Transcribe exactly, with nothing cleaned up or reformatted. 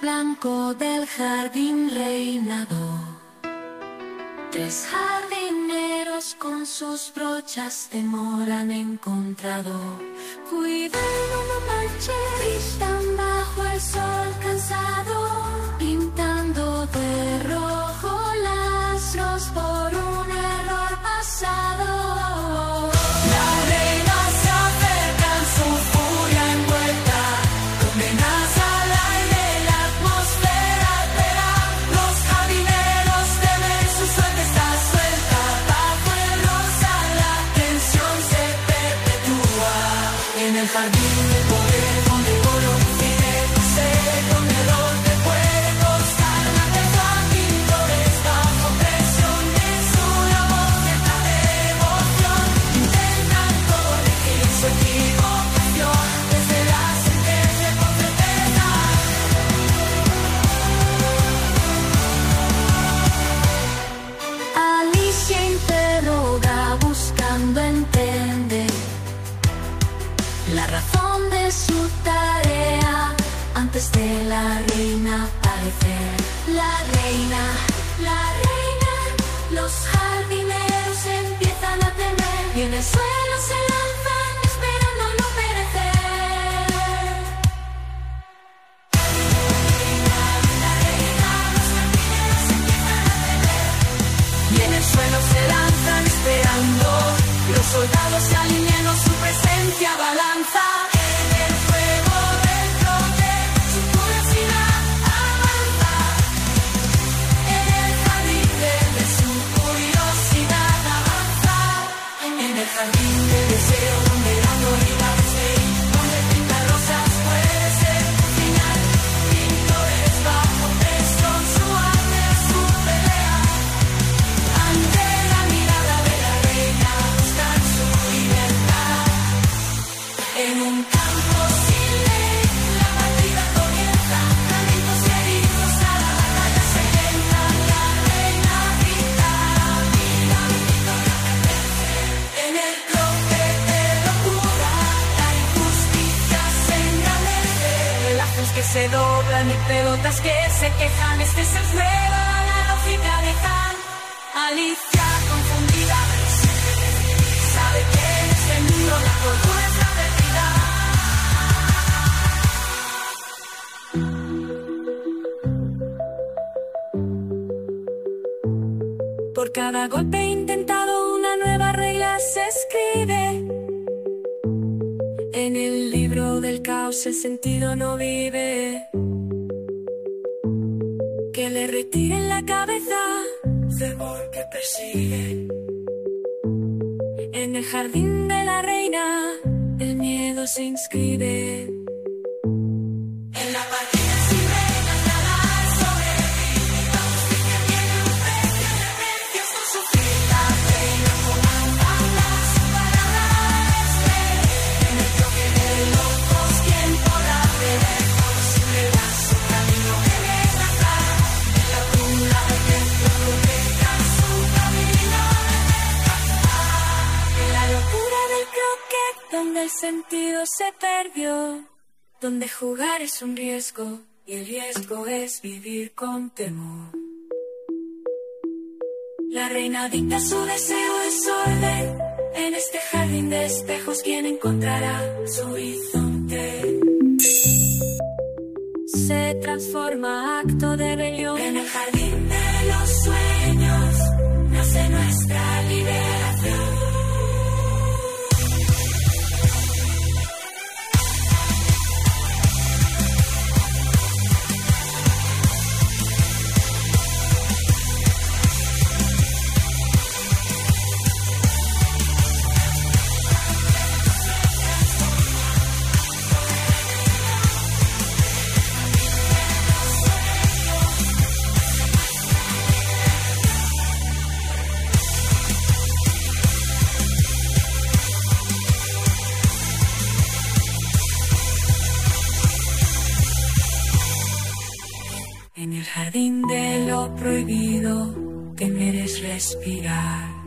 blanco del jardín reinado. Tres jardineros con sus brochas de mora han encontrado. Cuidado no manches, gritan bajo el sol cansado, pintando de rojo lastros por un error pasado. La reina se aferra en su furia envuelta, condenas al aire, la atmósfera altera. Los jardineros temen, su suerte está suelta, bajo el rosa la tensión se perpetúa. En el jardín del poder donde oro tiene tu ser, donde el dolor te puede costar la tela. Pintores bajo presión es una bofeta de devoción, intentan corregir su equivocación desde la sentencia con certeza. Alicia interroga buscando entender la razón de su tarea, antes de la reina aparecer. La reina, la reina, los jardineros empiezan a temer, y en el suelo se lanzan esperando no perecer. Reina, la reina, los jardineros empiezan a temer, y en el suelo se lanzan esperando. Los soldados se alinean, su presencia balanza en el fuego del poder, su curiosidad avanza. En el jardín de su curiosidad avanza. En el jardín del deseo donde la gloria es ley, donde pintar rosas puede ser un final. Pintores bajo presión, su arte es su pelea. Ante la mirada de la reina buscan su libertad. En un campo sin ley, la partida comienza, granitos y heridos a la batalla se lenta. La reina grita, mira mi victoria pertenece. En el bloque de locura, la injusticia se engrandece. Lazos que se doblan y pelotas que se quejan, este es el juego, la lógica de Khan. Alicia confundida, sabe que en este mundo la cordura es la verdad. Por cada golpe intentado una nueva regla se escribe. En el libro del caos el sentido no vive. Que le retiren la cabeza, temor que persigue. En el jardín de la reina el miedo se inscribe. En la partida sin reglas nada sobrevive. La justicia tiene un precio, el precio es consumir. La reina comanda, su palabra es ley. En el choque de locos, ¿quién podrá tener? Posible la su camino que desgastar. La bruma de viento protege su camino de desgastar. En la locura del croquet, donde el sentido se perdió. Donde jugar es un riesgo, y el riesgo es vivir con temor. La reina dicta su deseo desorden. En este jardín de espejos, ¿quién encontrará su horizonte? Se transforma acto de rebelión. En el jardín de los sueños nace nuestra liberación. En el jardín de lo prohibido, temer es respirar.